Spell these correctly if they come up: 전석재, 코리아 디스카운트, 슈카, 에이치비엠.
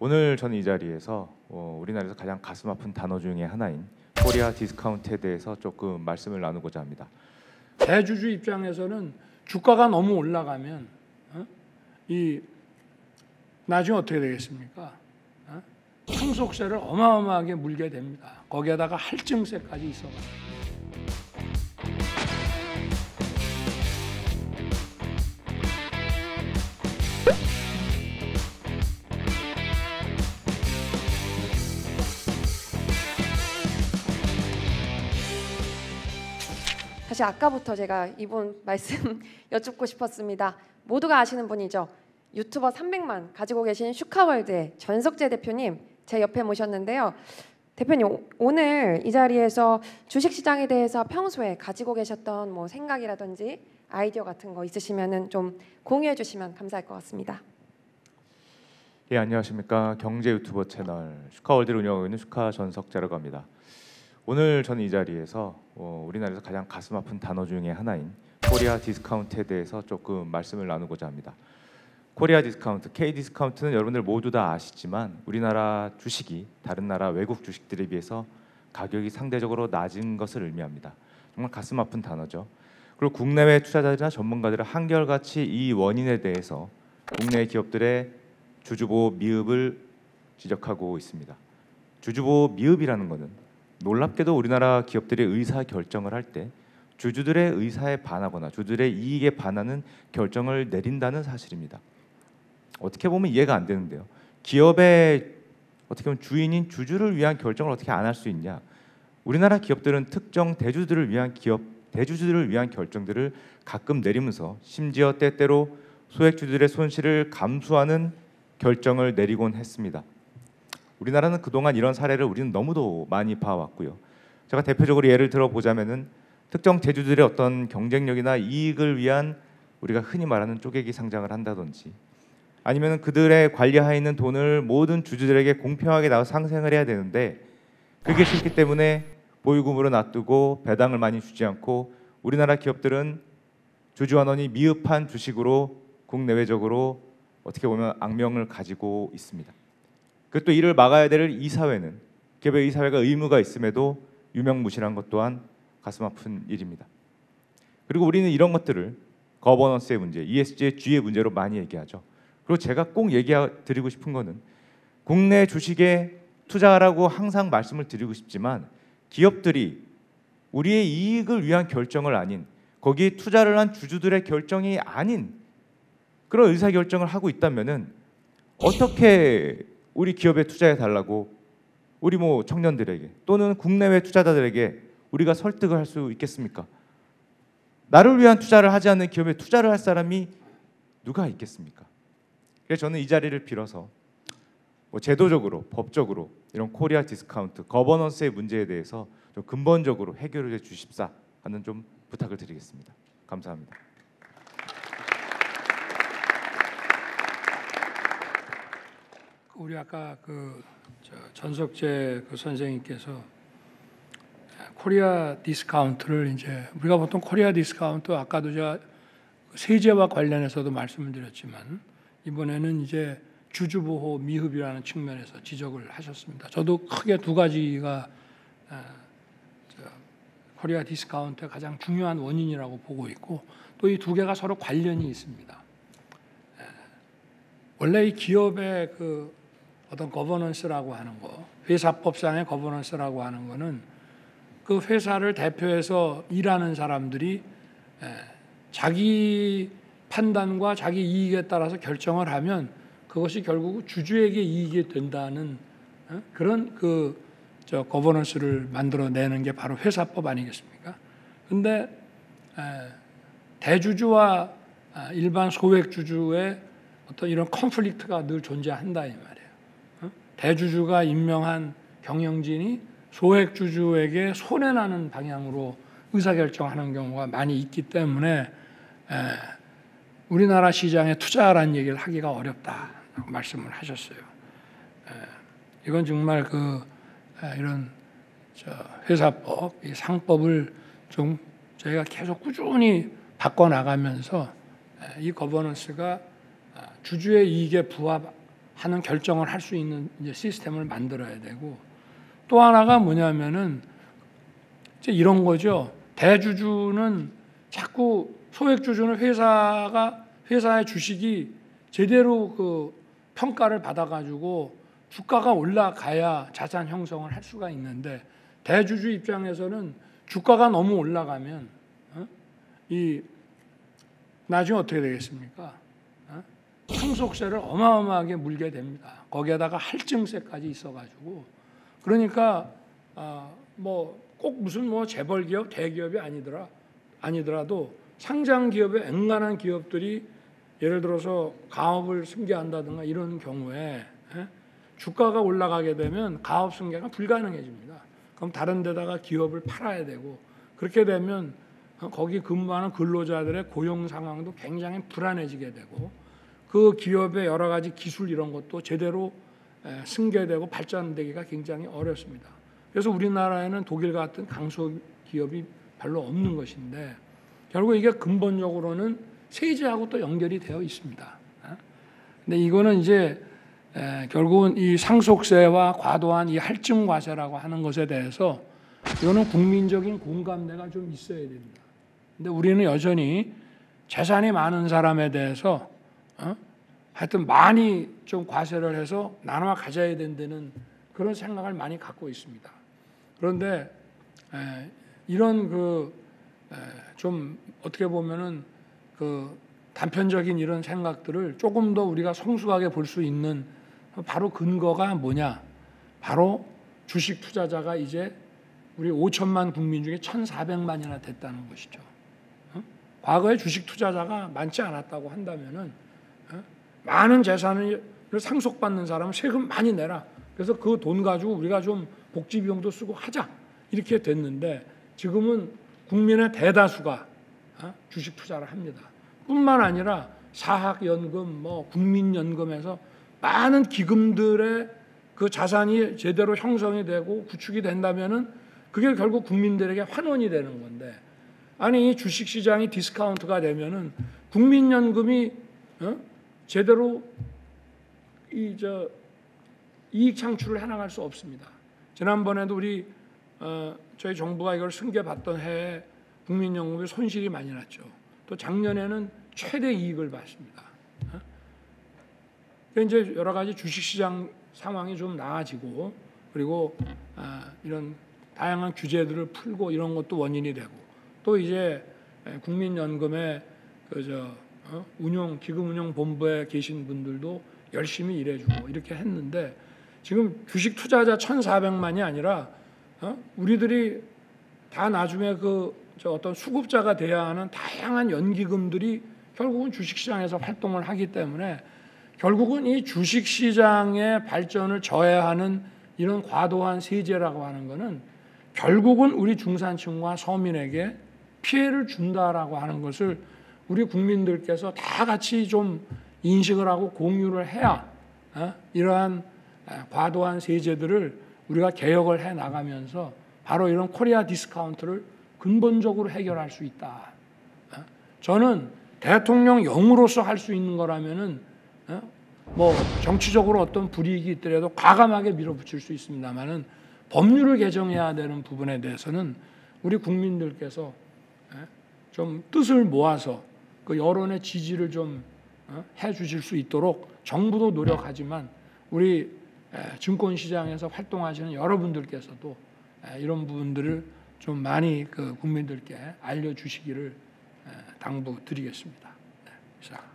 오늘 저는 이 자리에서 우리나라에서 가장 가슴 아픈 단어 중에 하나인 코리아 디스카운트에 대해서 조금 말씀을 나누고자 합니다. 대주주 입장에서는 주가가 너무 올라가면 나중에 어떻게 되겠습니까? 상속세를 어마어마하게 물게 됩니다. 거기에다가 할증세까지 있어가지고. 사실 아까부터 제가 이분 말씀 여쭙고 싶었습니다. 모두가 아시는 분이죠. 유튜버 300만 가지고 계신 슈카월드의 전석재 대표님 제 옆에 모셨는데요. 대표님, 오늘 이 자리에서 주식시장에 대해서 평소에 가지고 계셨던 생각이라든지 아이디어 같은 거 있으시면 좀 공유해 주시면 감사할 것 같습니다. 예, 안녕하십니까. 경제 유튜버 채널 슈카월드를 운영하고 있는 슈카 전석재라고 합니다. 오늘 저는 이 자리에서 우리나라에서 가장 가슴 아픈 단어 중에 하나인 코리아 디스카운트에 대해서 조금 말씀을 나누고자 합니다. 코리아 디스카운트, K 디스카운트는 여러분들 모두 다 아시지만 우리나라 주식이 다른 나라 외국 주식들에 비해서 가격이 상대적으로 낮은 것을 의미합니다. 정말 가슴 아픈 단어죠. 그리고 국내외 투자자들이나 전문가들은 한결같이 이 원인에 대해서 국내 기업들의 주주보호 미흡을 지적하고 있습니다. 주주보호 미흡이라는 것은 놀랍게도 우리나라 기업들이 의사결정을 할 때 주주들의 의사에 반하거나 주주들의 이익에 반하는 결정을 내린다는 사실입니다. 어떻게 보면 이해가 안 되는데요. 기업의 어떻게 보면 주인인 주주를 위한 결정을 어떻게 안 할 수 있냐. 우리나라 기업들은 특정 대주주들을 위한 결정들을 가끔 내리면서 심지어 때때로 소액주주들의 손실을 감수하는 결정을 내리곤 했습니다. 우리나라는 그동안 이런 사례를 우리는 너무도 많이 봐왔고요. 제가 대표적으로 예를 들어보자면은 특정 대주주들의 어떤 경쟁력이나 이익을 위한 우리가 흔히 말하는 쪼개기 상장을 한다든지 아니면 그들의 관리하에 있는 돈을 모든 주주들에게 공평하게 나눠 상생을 해야 되는데 그게 싫기 때문에 보유금으로 놔두고 배당을 많이 주지 않고 우리나라 기업들은 주주환원이 미흡한 주식으로 국내외적으로 어떻게 보면 악명을 가지고 있습니다. 그리고 또 이를 막아야 될 이사회는 기업의 이사회가 의무가 있음에도 유명무실한 것 또한 가슴 아픈 일입니다. 그리고 우리는 이런 것들을 거버넌스의 문제, ESG의 G의 문제로 많이 얘기하죠. 그리고 제가 꼭 얘기드리고 싶은 거는 국내 주식에 투자하라고 항상 말씀을 드리고 싶지만 기업들이 우리의 이익을 위한 결정을 아닌 거기에 투자를 한 주주들의 결정이 아닌 그런 의사결정을 하고 있다면은 어떻게 우리 기업에 투자해달라고 우리 청년들에게 또는 국내외 투자자들에게 우리가 설득을 할 수 있겠습니까? 나를 위한 투자를 하지 않는 기업에 투자를 할 사람이 누가 있겠습니까? 그래서 저는 이 자리를 빌어서 제도적으로, 법적으로 이런 코리아 디스카운트, 거버넌스의 문제에 대해서 좀 근본적으로 해결해 주십사 하는 좀 부탁을 드리겠습니다. 감사합니다. 우리 아까 전석재 선생님께서 코리아 디스카운트를 이제 우리가 보통 코리아 디스카운트 아까도 제가 세제와 관련해서도 말씀을 드렸지만 이번에는 이제 주주보호 미흡이라는 측면에서 지적을 하셨습니다. 저도 크게 두 가지가 코리아 디스카운트의 가장 중요한 원인이라고 보고 있고 또 이 두 개가 서로 관련이 있습니다. 원래 이 기업의 어떤 거버넌스라고 하는 거, 회사법상의 거버넌스라고 하는 거는 그 회사를 대표해서 일하는 사람들이 자기 판단과 자기 이익에 따라서 결정을 하면 그것이 결국 주주에게 이익이 된다는 그런 거버넌스를 만들어내는 게 바로 회사법 아니겠습니까? 근데 대주주와 일반 소액주주의 어떤 이런 컨플릭트가 늘 존재한다 이 말이에요. 대주주가 임명한 경영진이 소액주주에게 손해나는 방향으로 의사결정하는 경우가 많이 있기 때문에 우리나라 시장에 투자라는 얘기를 하기가 어렵다라고 말씀을 하셨어요. 이건 정말 이런 회사법, 이 상법을 좀 저희가 계속 꾸준히 바꿔 나가면서 이 거버넌스가 주주의 이익에 부합 하는 결정을 할 수 있는 이제 시스템을 만들어야 되고, 또 하나가 뭐냐면은 이제 이런 거죠. 대주주는 자꾸 소액주주는 회사의 주식이 제대로 그 평가를 받아가지고 주가가 올라가야 자산 형성을 할 수가 있는데, 대주주 입장에서는 주가가 너무 올라가면 나중에 어떻게 되겠습니까? 상속세를 어마어마하게 물게 됩니다. 거기에다가 할증세까지 있어가지고. 그러니까 꼭 무슨 재벌기업, 대기업이 아니더라도 상장기업의 앵간한 기업들이 예를 들어서 가업을 승계한다든가 이런 경우에 주가가 올라가게 되면 가업 승계가 불가능해집니다. 그럼 다른 데다가 기업을 팔아야 되고, 그렇게 되면 거기 근무하는 근로자들의 고용 상황도 굉장히 불안해지게 되고, 그 기업의 여러 가지 기술 이런 것도 제대로 승계되고 발전되기가 굉장히 어렵습니다. 그래서 우리나라에는 독일 같은 강소기업이 별로 없는 것인데, 결국 이게 근본적으로는 세제하고 또 연결이 되어 있습니다. 근데 이거는 이제 결국은 이 상속세와 과도한 이 할증과세라고 하는 것에 대해서 이거는 국민적인 공감대가 좀 있어야 됩니다. 근데 우리는 여전히 재산이 많은 사람에 대해서 하여튼 많이 좀 과세를 해서 나눠 가져야 된다는 그런 생각을 많이 갖고 있습니다. 그런데 이런 좀 어떻게 보면은 단편적인 이런 생각들을 조금 더 우리가 성숙하게 볼 수 있는 바로 근거가 뭐냐? 바로 주식 투자자가 이제 우리 5천만 국민 중에 1,400만이나 됐다는 것이죠. 과거에 주식 투자자가 많지 않았다고 한다면은 많은 재산을 상속받는 사람은 세금 많이 내라. 그래서 그 돈 가지고 우리가 좀 복지 비용도 쓰고 하자. 이렇게 됐는데, 지금은 국민의 대다수가 주식 투자를 합니다. 뿐만 아니라 사학연금, 국민연금에서 많은 기금들의 그 자산이 제대로 형성이 되고 구축이 된다면은 그게 결국 국민들에게 환원이 되는 건데, 아니 이 주식시장이 디스카운트가 되면은 국민연금이 제대로 이익 창출을 해나갈 수 없습니다. 지난번에도 우리 저희 정부가 이걸 승계받던 해에 국민연금의 손실이 많이 났죠. 또 작년에는 최대 이익을 봤습니다. 이제 여러 가지 주식시장 상황이 좀 나아지고, 그리고 이런 다양한 규제들을 풀고 이런 것도 원인이 되고, 또 이제 국민연금의 기금운용본부에 계신 분들도 열심히 일해주고 이렇게 했는데, 지금 주식 투자자 1,400만이 아니라 우리들이 다 나중에 어떤 수급자가 돼야 하는 다양한 연기금들이 결국은 주식시장에서 활동을 하기 때문에, 결국은 이 주식시장의 발전을 저해하는 이런 과도한 세제라고 하는 것은 결국은 우리 중산층과 서민에게 피해를 준다라고 하는 것을 우리 국민들께서 다 같이 좀 인식을 하고 공유를 해야, 이러한 과도한 세제들을 우리가 개혁을 해나가면서 바로 이런 코리아 디스카운트를 근본적으로 해결할 수 있다. 저는 대통령 영으로서 할 수 있는 거라면은 정치적으로 어떤 불이익이 있더라도 과감하게 밀어붙일 수 있습니다만은, 법률을 개정해야 되는 부분에 대해서는 우리 국민들께서 좀 뜻을 모아서 그 여론의 지지를 좀 해주실 수 있도록 정부도 노력하지만, 우리 증권시장에서 활동하시는 여러분들께서도 이런 부분들을 좀 많이 국민들께 알려주시기를 당부드리겠습니다. 네, 시작.